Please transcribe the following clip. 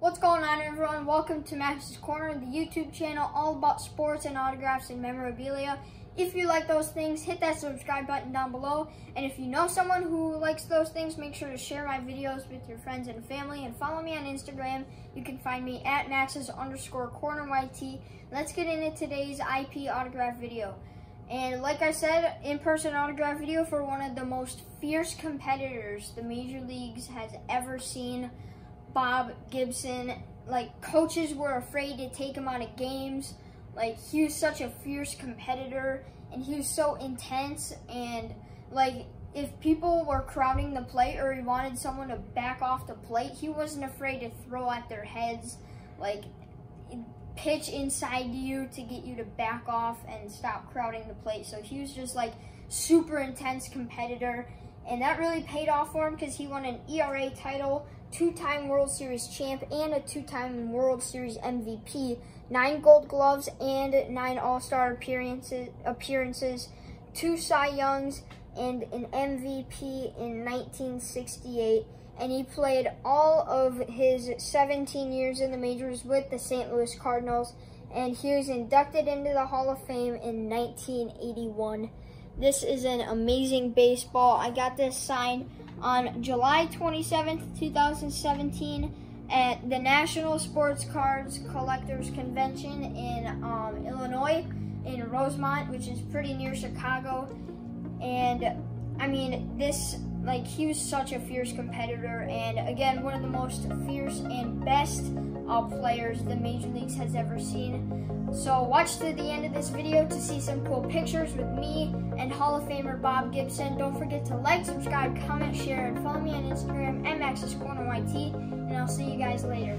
What's going on, everyone? Welcome to Max's Corner, the YouTube channel all about sports and autographs and memorabilia. If you like those things, hit that subscribe button down below. And if you know someone who likes those things, make sure to share my videos with your friends and family. And follow me on Instagram. You can find me at Max's_corneryt. Let's get into today's IP autograph video. And like I said, in-person autograph video for one of the most fierce competitors the major leagues has ever seen. Bob Gibson, like, coaches were afraid to take him out of games. Like, he was such a fierce competitor, and he was so intense, and, like, if people were crowding the plate or he wanted someone to back off the plate, he wasn't afraid to throw at their heads, like, pitch inside you to get you to back off and stop crowding the plate. So he was just, like, super intense competitor, and that really paid off for him because he won an ERA title, two-time World Series champ, and a two-time World Series MVP, 9 Gold Gloves and 9 All-Star appearances, 2 Cy Youngs, and an MVP in 1968. And he played all of his 17 years in the majors with the St. Louis Cardinals, and he was inducted into the Hall of Fame in 1981. This is an amazing baseball. I got this signed on July 27th, 2017 at the National Sports Collectors Convention in Illinois, in Rosemont, which is pretty near Chicago. And I mean, this, like, he was such a fierce competitor, and again, one of the most fierce and best players the major leagues has ever seen. So watch to the end of this video to see some cool pictures with me and Hall of Famer Bob Gibson. Don't forget to like, subscribe, comment, share, and follow me on Instagram at Max'sCornerYT, and I'll see you guys later.